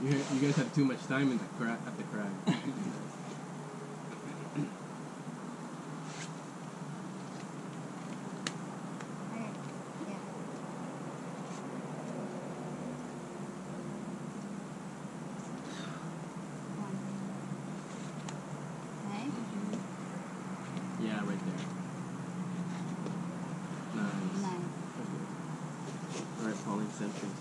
You guys have too much time in the crag. Entrance.